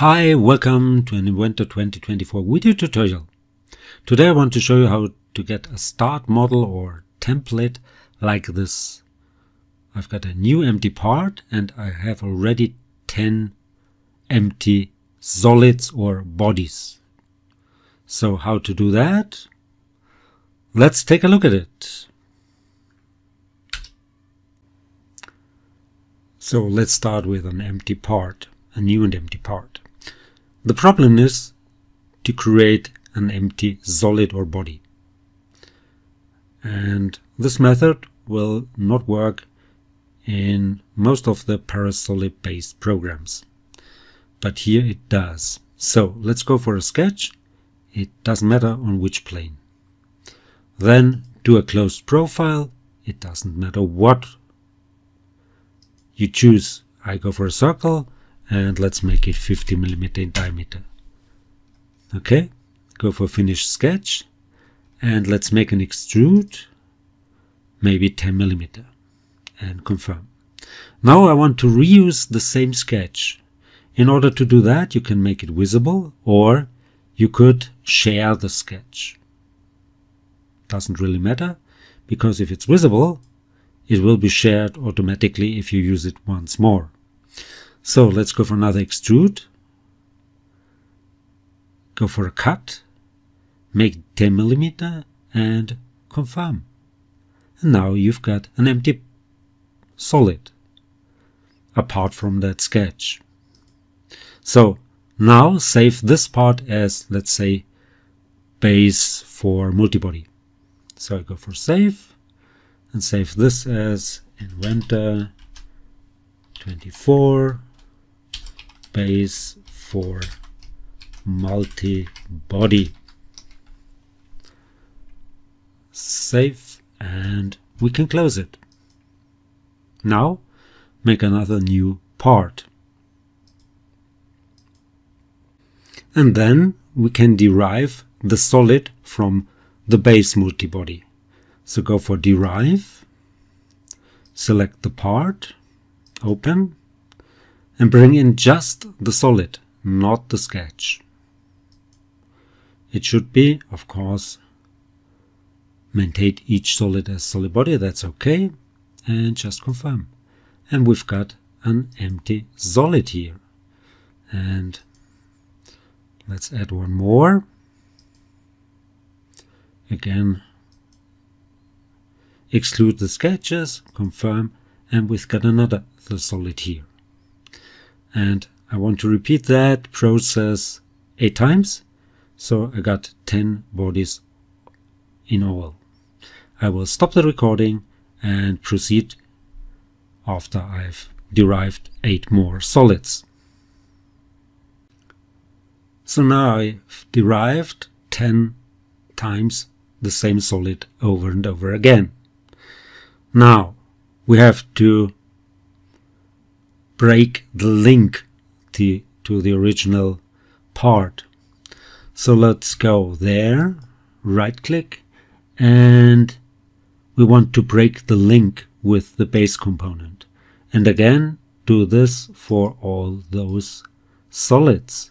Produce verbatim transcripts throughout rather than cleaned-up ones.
Hi, welcome to an Inventor twenty twenty-four video tutorial. Today I want to show you how to get a start model or template like this. I've got a new empty part and I have already ten empty solids or bodies. So how to do that? Let's take a look at it. So let's start with an empty part, a new and empty part. The problem is to create an empty solid or body. And this method will not work in most of the parasolid based programs. But here it does. So let's go for a sketch. It doesn't matter on which plane. Then do a closed profile. It doesn't matter what you choose. I go for a circle and let's make it fifty millimeters in diameter. Okay, go for finish sketch and let's make an extrude, maybe ten millimeters, and confirm. Now I want to reuse the same sketch. In order to do that, you can make it visible or you could share the sketch. Doesn't really matter, because if it's visible, it will be shared automatically if you use it once more. So let's go for another extrude, go for a cut, make ten millimeters and confirm. And now you've got an empty solid, apart from that sketch. So now save this part as, let's say, base for multibody. So I go for save and save this as Inventor twenty-four. Base for multi-body. Save and we can close it. Now make another new part. And then we can derive the solid from the base multibody. So go for derive, select the part, open, and bring in just the solid, not the sketch. It should be, of course, maintain each solid as solid body, that's okay, and just confirm. And we've got an empty solid here. And let's add one more. Again, exclude the sketches, confirm, and we've got another solid here. And I want to repeat that process eight times. So I got ten bodies in all. I will stop the recording and proceed after I've derived eight more solids. So now I've derived ten times the same solid over and over again. Now we have to break the link to, to the original part. So let's go there, right click, and we want to break the link with the base component. And again, do this for all those solids.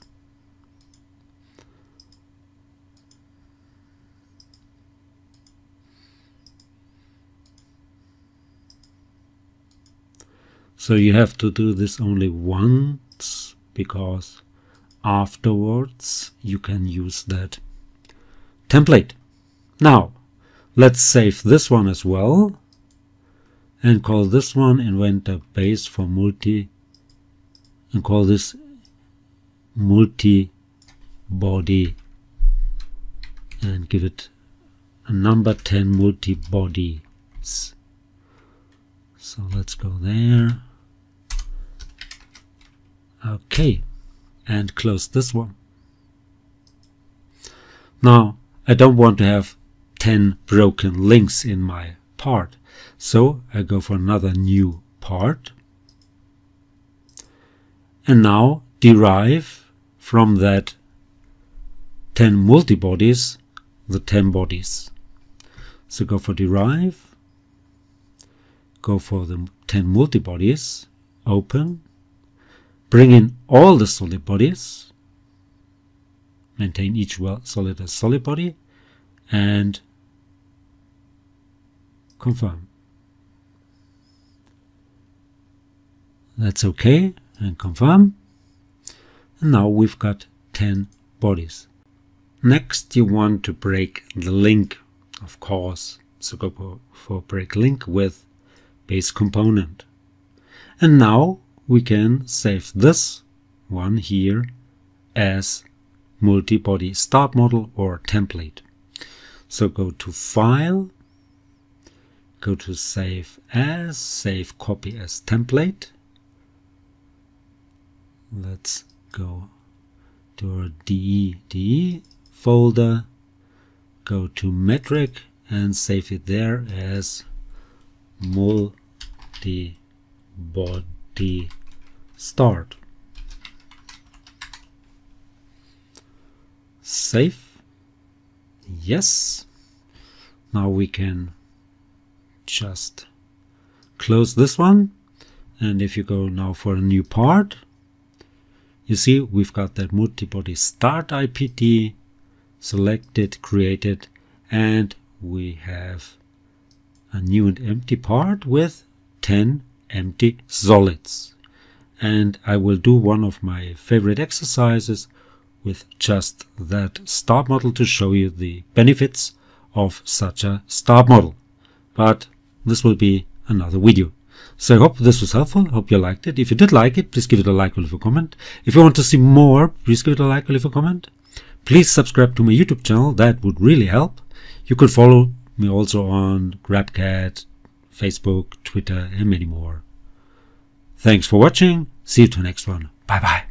So you have to do this only once, because afterwards you can use that template. Now let's save this one as well and call this one Inventor Base for Multi, and call this Multi Body and give it a number ten, Multi Bodies. So let's go there. Okay, and close this one. Now I don't want to have ten broken links in my part, so I go for another new part and now derive from that ten multibodies the ten bodies. So go for derive, go for the ten multibodies, open, Bring in all the solid bodies. Maintain each solid as solid body. And confirm. That's OK. And confirm. And now we've got ten bodies. Next, you want to break the link, of course. So go for break link with base component. And now we can save this one here as multi-body start model or template. So go to File, go to Save As, Save Copy as Template. Let's go to our D E D E folder, go to Metric and save it there as multi-body start. Save. Yes. Now we can just close this one. And if you go now for a new part, you see we've got that multi-body start I P T selected, created, and we have a new and empty part with ten empty solids. And I will do one of my favorite exercises with just that start model to show you the benefits of such a start model. But this will be another video. So I hope this was helpful. Hope you liked it. If you did like it, please give it a like or leave a comment. If you want to see more, please give it a like or leave a comment. Please subscribe to my YouTube channel. That would really help. You could follow me also on GrabCAD, Facebook, Twitter, and many more. Thanks for watching. See you to the next one. Bye bye.